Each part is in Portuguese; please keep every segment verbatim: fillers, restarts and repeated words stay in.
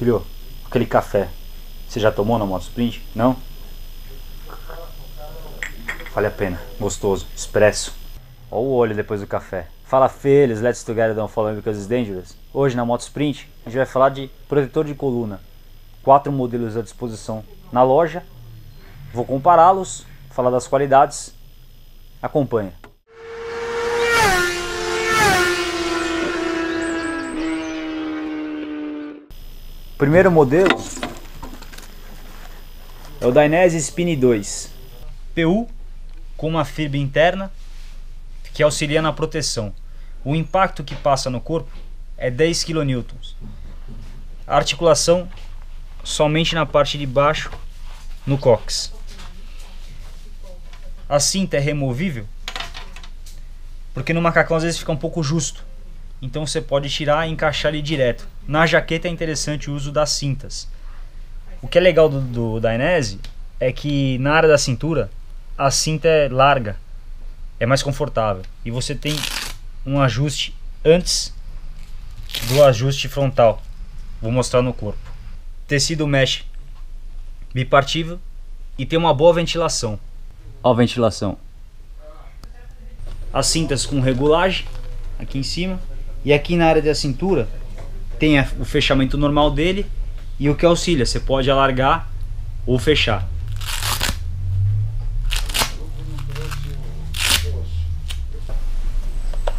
Filho, aquele café, você já tomou na Moto Sprint? Não? Vale a pena, gostoso, expresso. Olha o olho depois do café. Fala, felhas, let's together don't follow me because it's dangerous. Hoje na Moto Sprint a gente vai falar de protetor de coluna. Quatro modelos à disposição na loja. Vou compará-los, falar das qualidades. Acompanha. Primeiro modelo é o Dainese Spin dois P U com uma fibra interna que auxilia na proteção. O impacto que passa no corpo é dez quilonewtons. A articulação somente na parte de baixo, no cóccix. A cinta é removível porque no macacão às vezes fica um pouco justo. Então você pode tirar e encaixar ele direto. Na jaqueta é interessante o uso das cintas. O que é legal do, do Dainese é que na área da cintura a cinta é larga, é mais confortável. E você tem um ajuste antes do ajuste frontal. Vou mostrar no corpo. Tecido mesh bipartível e tem uma boa ventilação. Ó a ventilação. As cintas com regulagem aqui em cima. E aqui na área da cintura tem o fechamento normal dele e o que auxilia, você pode alargar ou fechar.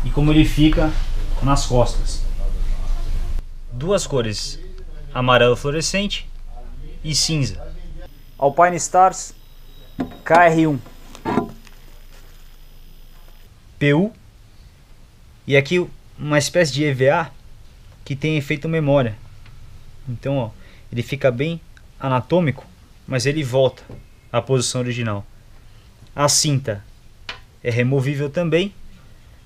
E como ele fica nas costas. Duas cores, amarelo fluorescente e cinza. Alpinestars K R um P U. E aqui uma espécie de E V A que tem efeito memória. Então, ó, ele fica bem anatômico, mas ele volta à posição original. A cinta é removível também.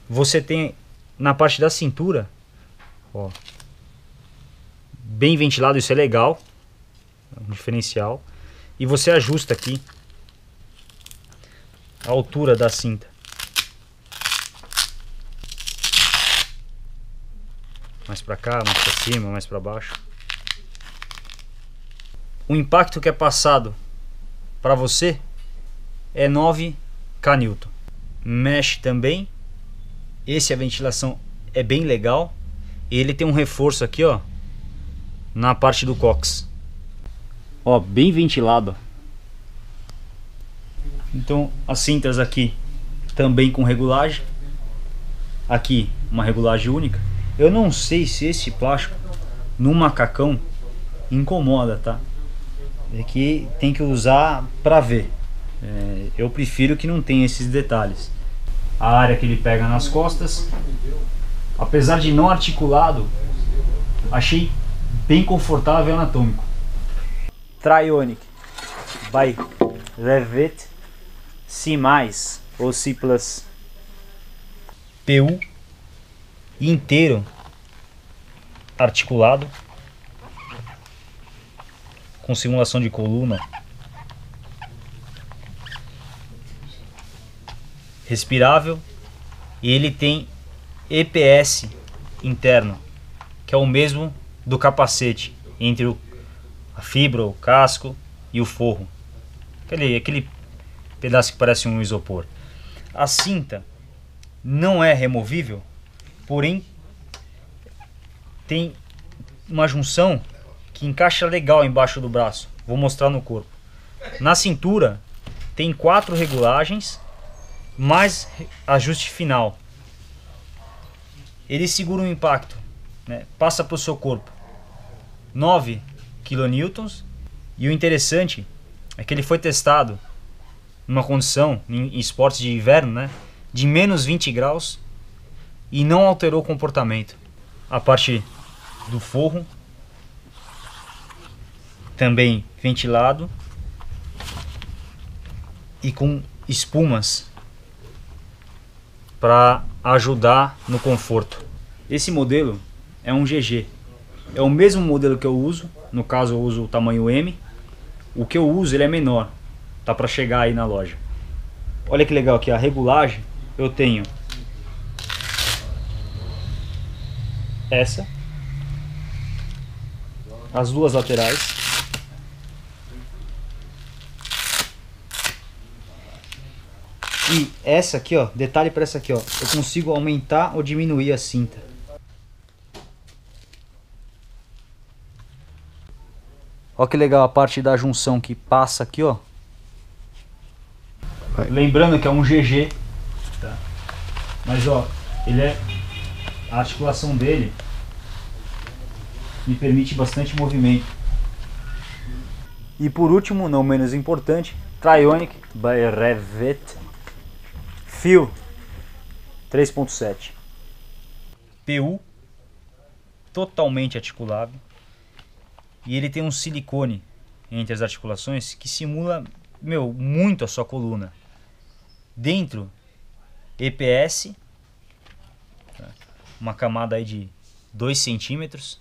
Você tem na parte da cintura, ó, bem ventilado, isso é legal, é um diferencial. E você ajusta aqui a altura da cinta. Mais para cá, mais para cima, mais para baixo. O impacto que é passado para você é nove quilonewtons. Mesh também. Esse a ventilação é bem legal. Ele tem um reforço aqui, ó, na parte do cóccix. Ó, bem ventilado. Então as cintas aqui também com regulagem. Aqui uma regulagem única. Eu não sei se esse plástico no macacão incomoda, tá? É que tem que usar pra ver. É, eu prefiro que não tenha esses detalhes. A área que ele pega nas costas, apesar de não articulado, achei bem confortável e anatômico. Tryonic by Rev'it C mais ou C plus. P U inteiro articulado com simulação de coluna, respirável, e ele tem E P S interno que é o mesmo do capacete entre o, a fibra, o casco e o forro, aquele, aquele pedaço que parece um isopor. A cinta não é removível, porém tem uma junção que encaixa legal embaixo do braço. Vou mostrar no corpo. Na cintura tem quatro regulagens mais ajuste final. Ele segura o impacto, né? Passa para o seu corpo nove quilonewtons. E o interessante é que ele foi testado numa condição em esportes de inverno, né, de menos vinte graus. E não alterou o comportamento. A parte do forro também ventilado e com espumas para ajudar no conforto. Esse modelo é um G G. É o mesmo modelo que eu uso. No caso eu uso o tamanho M. O que eu uso ele é menor. Tá para chegar aí na loja. Olha que legal aqui a regulagem. Eu tenho essa, as duas laterais. E essa aqui, ó, detalhe para essa aqui, ó, eu consigo aumentar ou diminuir a cinta. Olha que legal a parte da junção que passa aqui, ó. Vai. Lembrando que é um G G, tá? Mas ó, ele é, a articulação dele me permite bastante movimento. E por último, não menos importante, Tryonic by Rev'it Fio três ponto sete P U, totalmente articulável, e ele tem um silicone entre as articulações que simula, meu, muito a sua coluna. Dentro, E P S, uma camada aí de dois centímetros.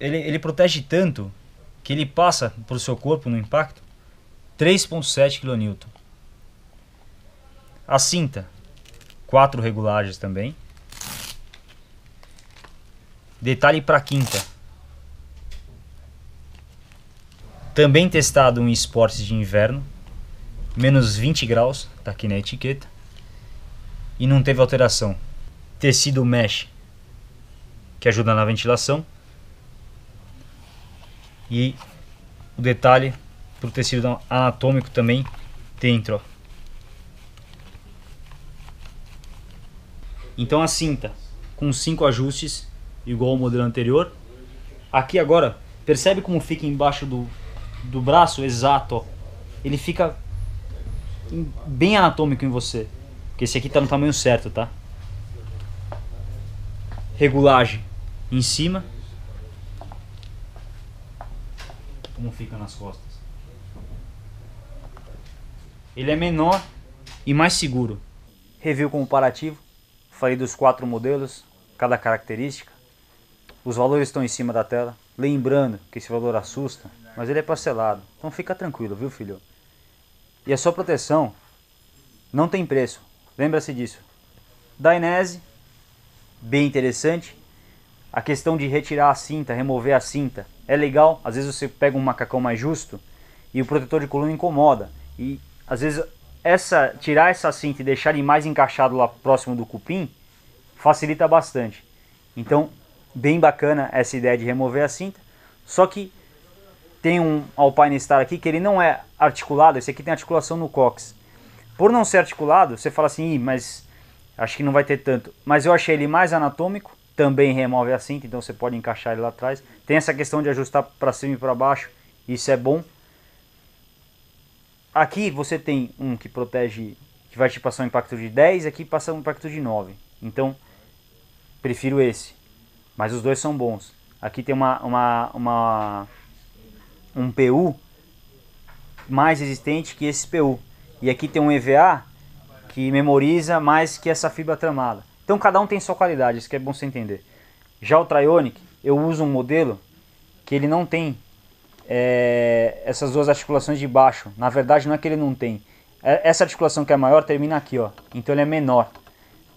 Ele, ele protege tanto que ele passa para o seu corpo no impacto três ponto sete quilonewtons. A cinta, quatro regulagens também. Detalhe para a quinta. Também testado em esportes de inverno, menos vinte graus, tá aqui na etiqueta. E não teve alteração. Tecido mesh, que ajuda na ventilação. E o detalhe para o tecido anatômico também dentro, ó. Então a cinta com cinco ajustes, igual ao modelo anterior. Aqui agora, percebe como fica embaixo do, do braço? Exato, ó. Ele fica em, bem anatômico em você. Porque esse aqui está no tamanho certo, tá? Regulagem em cima. Como fica nas costas. Ele é menor e mais seguro. Review comparativo. Falei dos quatro modelos, cada característica. Os valores estão em cima da tela. Lembrando que esse valor assusta, mas ele é parcelado. Então fica tranquilo, viu, filho? E a sua proteção não tem preço. Lembra-se disso. Dainese, bem interessante. A questão de retirar a cinta, remover a cinta, é legal. Às vezes você pega um macacão mais justo e o protetor de coluna incomoda. E às vezes... Essa, tirar essa cinta e deixar ele mais encaixado lá próximo do cupim facilita bastante. Então, bem bacana essa ideia de remover a cinta. Só que tem um Alpinestar aqui que ele não é articulado. Esse aqui tem articulação no cox. Por não ser articulado, você fala assim, ih, mas acho que não vai ter tanto. Mas eu achei ele mais anatômico. Também remove a cinta, então você pode encaixar ele lá atrás. Tem essa questão de ajustar para cima e para baixo. Isso é bom. Aqui você tem um que protege, que vai te passar um impacto de dez, aqui passa um impacto de nove. Então, prefiro esse. Mas os dois são bons. Aqui tem uma, uma, uma, um P U mais resistente que esse P U. E aqui tem um E V A que memoriza mais que essa fibra tramada. Então cada um tem sua qualidade, isso que é bom você entender. Já o Tryonic, eu uso um modelo que ele não tem... É, essas duas articulações de baixo. Na verdade não é que ele não tem. Essa articulação que é maior termina aqui, ó. Então ele é menor.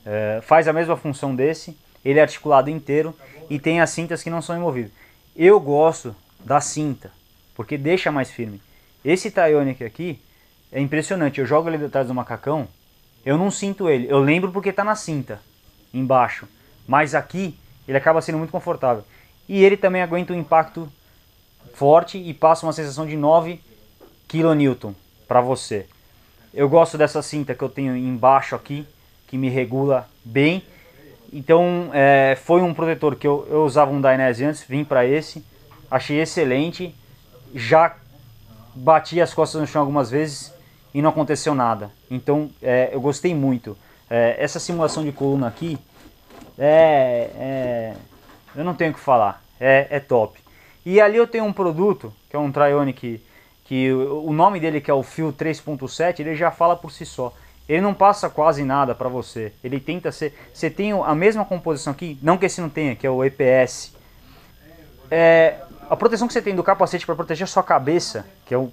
É, faz a mesma função desse. Ele é articulado inteiro. E tem as cintas que não são removíveis. Eu gosto da cinta. Porque deixa mais firme. Esse Tryonic aqui é impressionante. Eu jogo ele atrás do macacão. Eu não sinto ele. Eu lembro porque tá na cinta. Embaixo. Mas aqui ele acaba sendo muito confortável. E ele também aguenta o impacto... forte e passa uma sensação de nove quilonewtons para você. Eu gosto dessa cinta que eu tenho embaixo aqui, que me regula bem. Então é, foi um protetor que eu, eu usava um Dainese antes, vim para esse, achei excelente. Já bati as costas no chão algumas vezes e não aconteceu nada. Então é, eu gostei muito. É, essa simulação de coluna aqui, é, é, eu não tenho o que falar, é, é top. E ali eu tenho um produto, que é um Tryonic, que, que o nome dele, que é o Fio três ponto sete, ele já fala por si só. Ele não passa quase nada para você. Ele tenta ser... Você tem a mesma composição aqui, não que esse não tenha, que é o E P S. É, a proteção que você tem do capacete para proteger a sua cabeça, que é o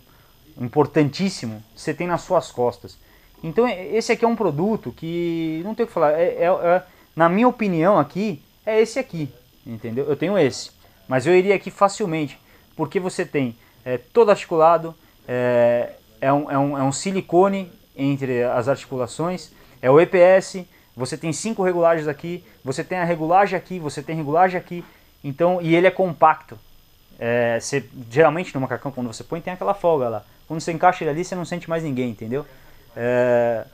importantíssimo, você tem nas suas costas. Então esse aqui é um produto que... Não tem o que falar. É, é, é, na minha opinião aqui, é esse aqui. Entendeu? Eu tenho esse. Mas eu iria aqui facilmente. porque você tem é, todo articulado, é, é, um, é, um, é um silicone entre as articulações, é o E P S, você tem cinco regulagens aqui, você tem a regulagem aqui, você tem a regulagem aqui, então, e ele é compacto. É, você, geralmente no macacão, quando você põe, tem aquela folga lá. Quando você encaixa ele ali, você não sente mais ninguém, entendeu? É,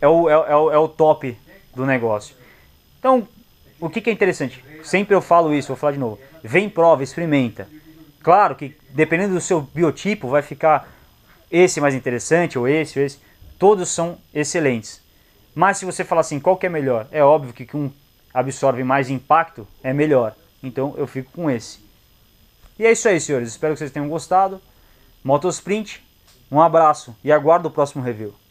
é, o, é, é, o, é o top do negócio. Então, o que, que é interessante? Sempre eu falo isso, vou falar de novo. Vem, prova, experimenta. Claro que dependendo do seu biotipo, vai ficar esse mais interessante, ou esse, ou esse. Todos são excelentes. Mas se você falar assim, qual que é melhor? É óbvio que, que um absorve mais impacto, é melhor. Então, eu fico com esse. E é isso aí, senhores. Espero que vocês tenham gostado. Moto Sprint, um abraço e aguardo o próximo review.